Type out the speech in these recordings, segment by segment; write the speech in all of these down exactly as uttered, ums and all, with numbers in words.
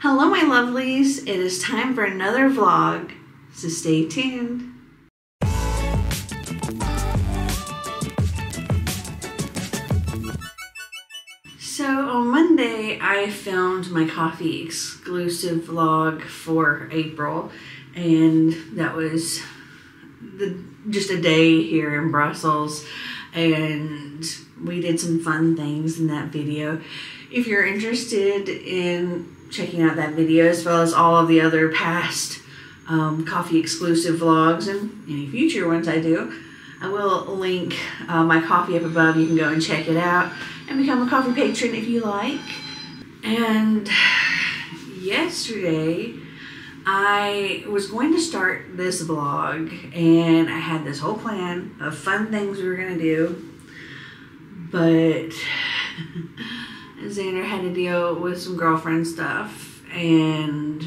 Hello, my lovelies. It is time for another vlog, so stay tuned. So on Monday, I filmed my coffee exclusive vlog for April, and that was the, just a day here in Brussels, and we did some fun things in that video. If you're interested in checking out that video as well as all of the other past um, coffee exclusive vlogs and any future ones I do, I will link uh, my coffee up above. You can go and check it out and become a coffee patron if you like. And yesterday I was going to start this vlog and I had this whole plan of fun things we were going to do, but Xander had to deal with some girlfriend stuff, and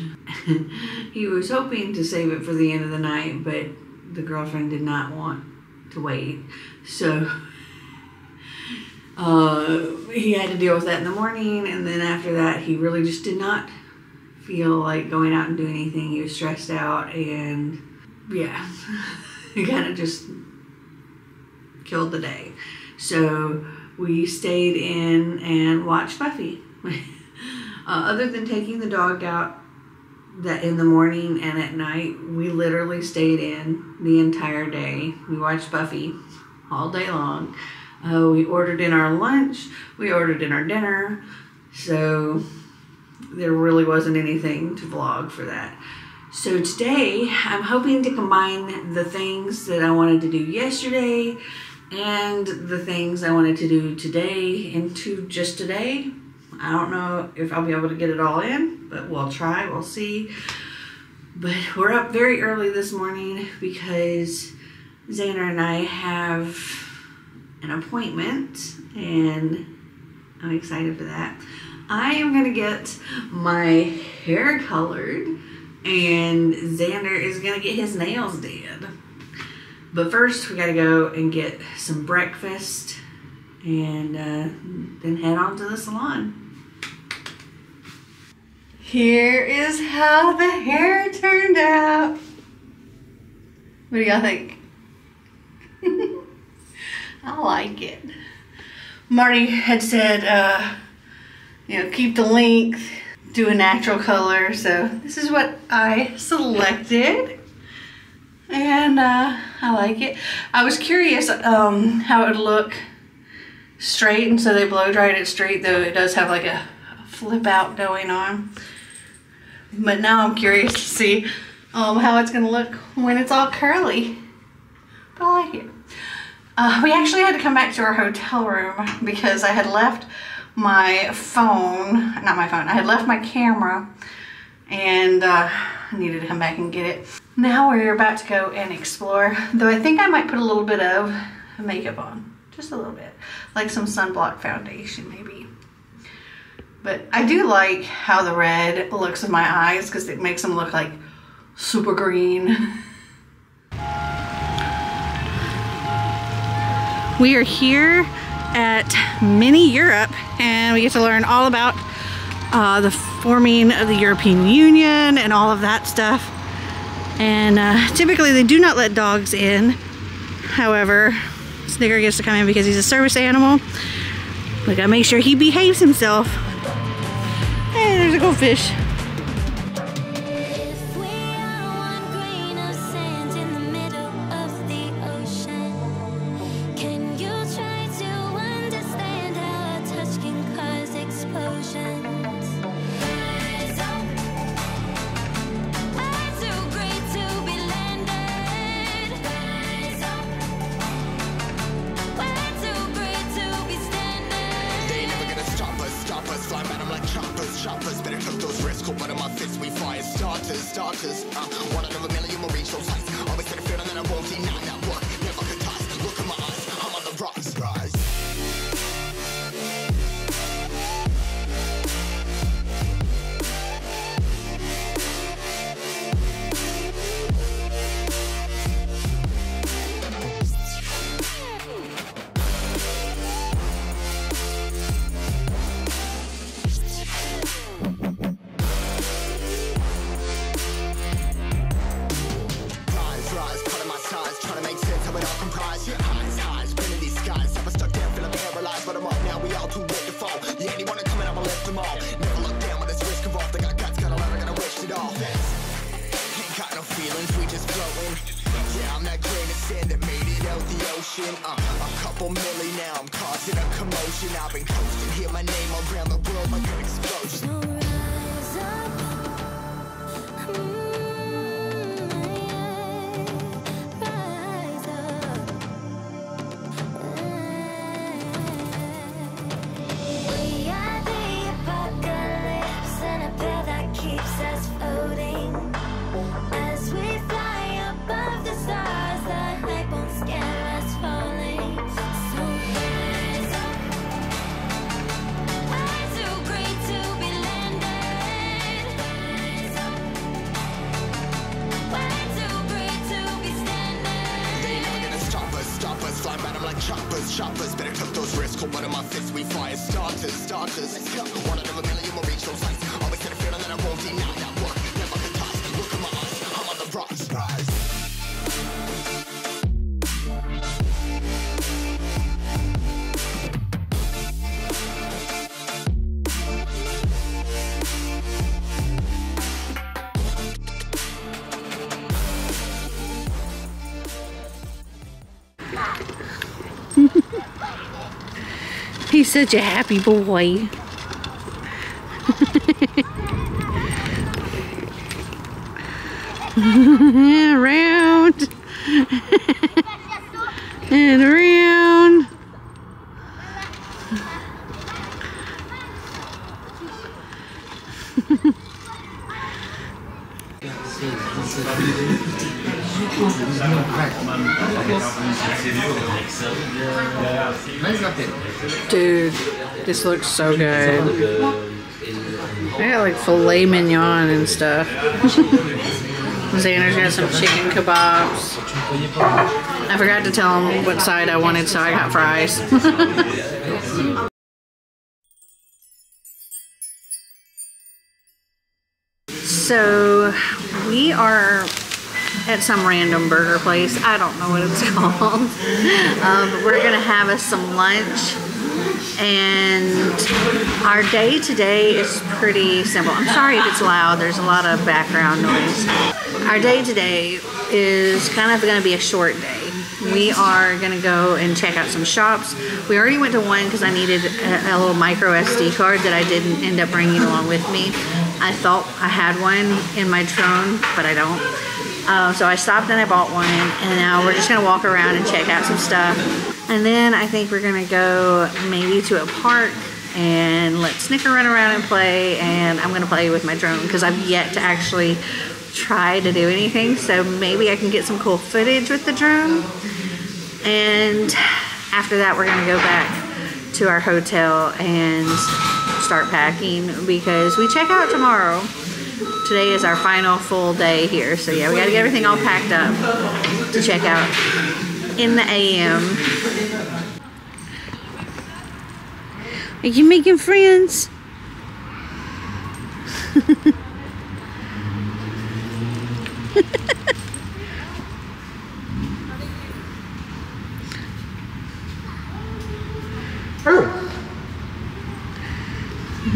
he was hoping to save it for the end of the night, but the girlfriend did not want to wait. So uh, he had to deal with that in the morning, and then after that he really just did not feel like going out and doing anything. He was stressed out, and yeah, he kind of just killed the day. So we stayed in and watched Buffy. uh, other than taking the dog out that in the morning and at night, we literally stayed in the entire day. We watched Buffy all day long. Uh, we ordered in our lunch, we ordered in our dinner, so there really wasn't anything to vlog for that. So today, I'm hoping to combine the things that I wanted to do yesterday and the things I wanted to do today into just today. I don't know if I'll be able to get it all in, but we'll try, we'll see. But we're up very early this morning because Xander and I have an appointment, and I'm excited for that. I am gonna get my hair colored, and Xander is gonna get his nails did. But first, we gotta go and get some breakfast and uh, then head on to the salon. Here is how the hair turned out. What do y'all think? I like it. Marty had said, uh, you know, keep the length, do a natural color. So this is what I selected. And uh, I like it. I was curious um, how it would look straight, and so they blow dried it straight, though it does have like a flip out going on. But now I'm curious to see um, how it's gonna look when it's all curly. But I like it. Uh, we actually had to come back to our hotel room because I had left my phone, not my phone, I had left my camera, and uh, I needed to come back and get it. Now we're about to go and explore, though I think I might put a little bit of makeup on, just a little bit, like some sunblock foundation maybe. But I do like how the red looks in my eyes because it makes them look like super green. We are here at Mini Europe, and we get to learn all about uh, the forming of the European Union and all of that stuff. And uh, typically they do not let dogs in. However, Snicker gets to come in because he's a service animal. We gotta make sure he behaves himself. Hey, there's a goldfish. ocean. I've been coasting, hear my name all around the world like an explosion. Rise up, mm, yeah. Rise up. We are the apocalypse, and a pill that keeps us floating. As we fly above the stars, the night won't scare us falling. Flying by them like choppers, choppers. Better took those risks, hold one of my fists. We fire starters, starters. Let's go. One out of a million will reach those heights. Always had a feeling that I won't deny that work. Never could toss. Look at my eyes, I'm on the rocks. Rise. He's such a happy boy. Around and around. Dude, this looks so good. I got like filet mignon and stuff. Xander's got some chicken kebabs. I forgot to tell him what side I wanted, so I got fries. So we are at some random burger place. I don't know what it's called. Um, but we're gonna have us some lunch, and our day today is pretty simple. I'm sorry if it's loud, there's a lot of background noise. Our day today is kind of gonna be a short day. We are gonna go and check out some shops. We already went to one because I needed a, a little micro S D card that I didn't end up bringing along with me. I thought I had one in my drone, but I don't. Uh, so I stopped and I bought one, and now we're just gonna walk around and check out some stuff. And then I think we're gonna go maybe to a park and let Snicker run around and play, and I'm gonna play with my drone because I've yet to actually try to do anything. So maybe I can get some cool footage with the drone. And after that, we're gonna go back to our hotel and start packing because we check out tomorrow. Today is our final full day here, so yeah, we gotta get everything all packed up to check out in the A M. Are you making friends?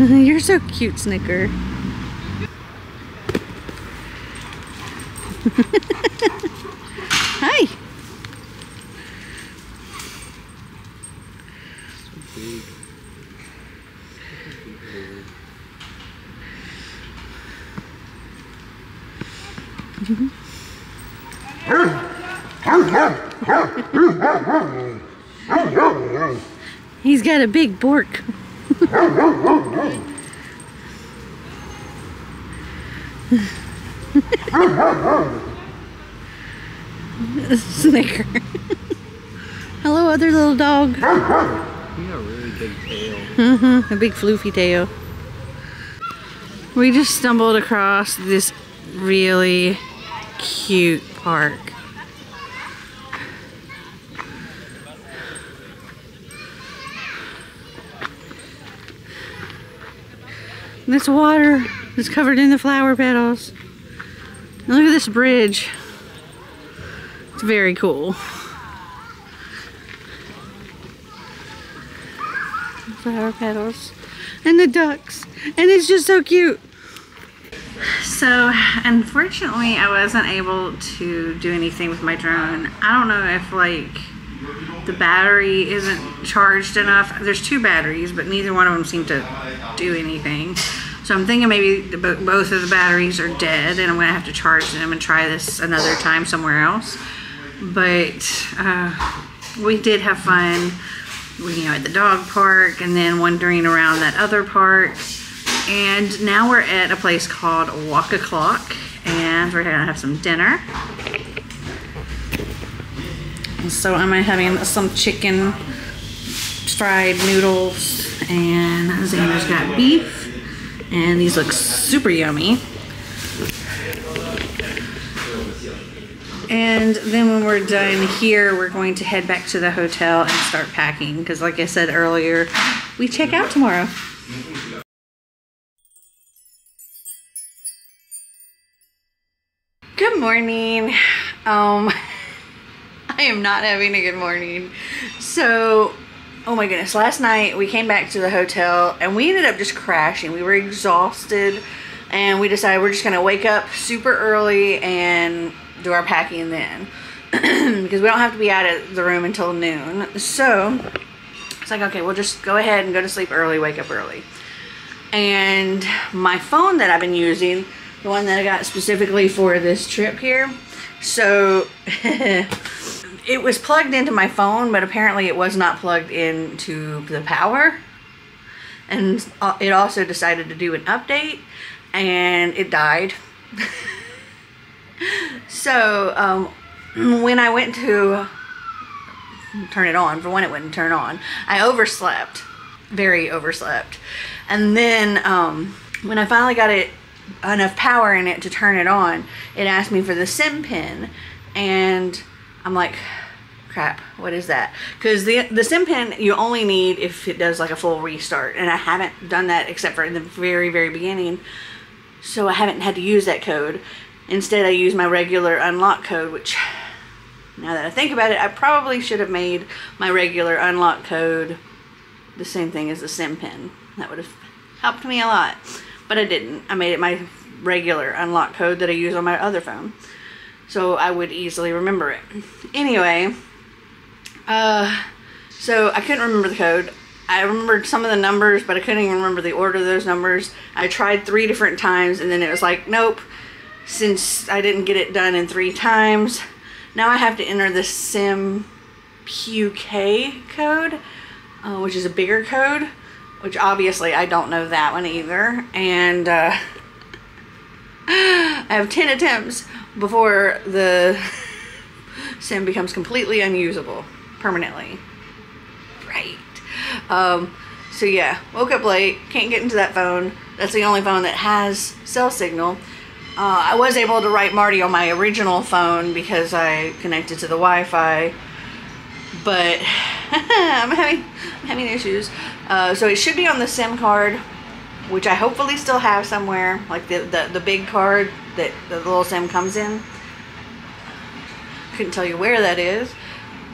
You're so cute, Snicker. Hi. He's got a big bork. Snicker. Hello, other little dog. He got a really big tail. Mm-hmm, a big floofy tail. We just stumbled across this really cute park. This water is covered in the flower petals. Now look at this bridge. It's very cool. Flower petals. And the ducks. And it's just so cute. So, unfortunately, I wasn't able to do anything with my drone. I don't know if, like, the battery isn't charged enough. There's two batteries, but neither one of them seem to do anything. So I'm thinking maybe the, both of the batteries are dead and I'm gonna have to charge them and try this another time somewhere else. But uh, we did have fun, you know, at the dog park and then wandering around that other park. And now we're at a place called Walk O'Clock, and we're gonna have some dinner. So I'm having some chicken fried noodles, and Xander's got beef, and these look super yummy. And then when we're done here, we're going to head back to the hotel and start packing, because like I said earlier, we check out tomorrow. Good morning. Um, I am not having a good morning. So, oh my goodness, last night we came back to the hotel and we ended up just crashing. We were exhausted and we decided we're just gonna wake up super early and do our packing then because we don't have to be out of the room until noon. So it's like, okay, we'll just go ahead and go to sleep early, wake up early. And my phone that I've been using, the one that I got specifically for this trip here, so it was plugged into my phone, but apparently it was not plugged into the power. And it also decided to do an update and it died. So um, when I went to turn it on, for when it wouldn't turn on, I overslept, very overslept. And then um, when I finally got it enough power in it to turn it on, it asked me for the SIM pin. And I'm like, crap, what is that? Because the, the SIM pin you only need if it does like a full restart. And I haven't done that except for in the very, very beginning. So I haven't had to use that code. Instead, I use my regular unlock code, which, now that I think about it, I probably should have made my regular unlock code the same thing as the SIM pin. That would have helped me a lot. But I didn't. I made it my regular unlock code that I use on my other phone, so I would easily remember it. Anyway, uh, so I couldn't remember the code. I remembered some of the numbers, but I couldn't even remember the order of those numbers. I tried three different times, and then it was like, nope, since I didn't get it done in three times, now I have to enter the SIM P U K code, uh, which is a bigger code, which obviously I don't know that one either. And uh, I have ten attempts before the SIM becomes completely unusable permanently. Right. Um, so yeah, woke up late, can't get into that phone. That's the only phone that has cell signal. Uh, I was able to write Marty on my original phone because I connected to the Wi-Fi. But I'm having, I'm having issues. Uh, so it should be on the SIM card, which I hopefully still have somewhere, like the, the, the big card that the little SIM comes in. Couldn't tell you where that is,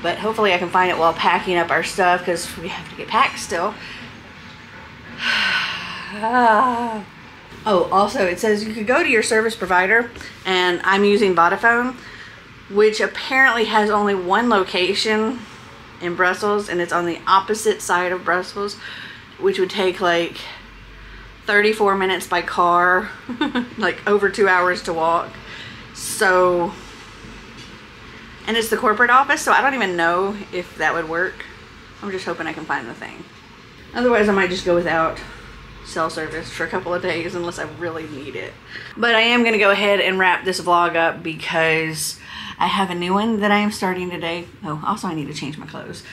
but hopefully I can find it while packing up our stuff because we have to get packed still. Ah. Oh, also it says you could go to your service provider, and I'm using Vodafone, which apparently has only one location in Brussels, and it's on the opposite side of Brussels, which would take like thirty-four minutes by car, like over two hours to walk. So, and it's the corporate office, so I don't even know if that would work. I'm just hoping I can find the thing. Otherwise I might just go without cell service for a couple of days unless I really need it. But I am gonna go ahead and wrap this vlog up because I have a new one that I am starting today. Oh, also I need to change my clothes.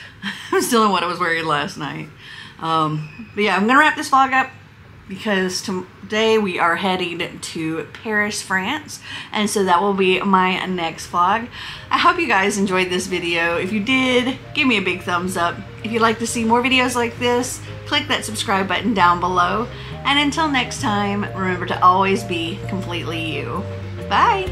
I'm still in what I was wearing last night. Um, but yeah, I'm gonna wrap this vlog up because today we are heading to Paris, France. And so that will be my next vlog. I hope you guys enjoyed this video. If you did, give me a big thumbs up. If you'd like to see more videos like this, click that subscribe button down below. And until next time, remember to always be completely you. Bye.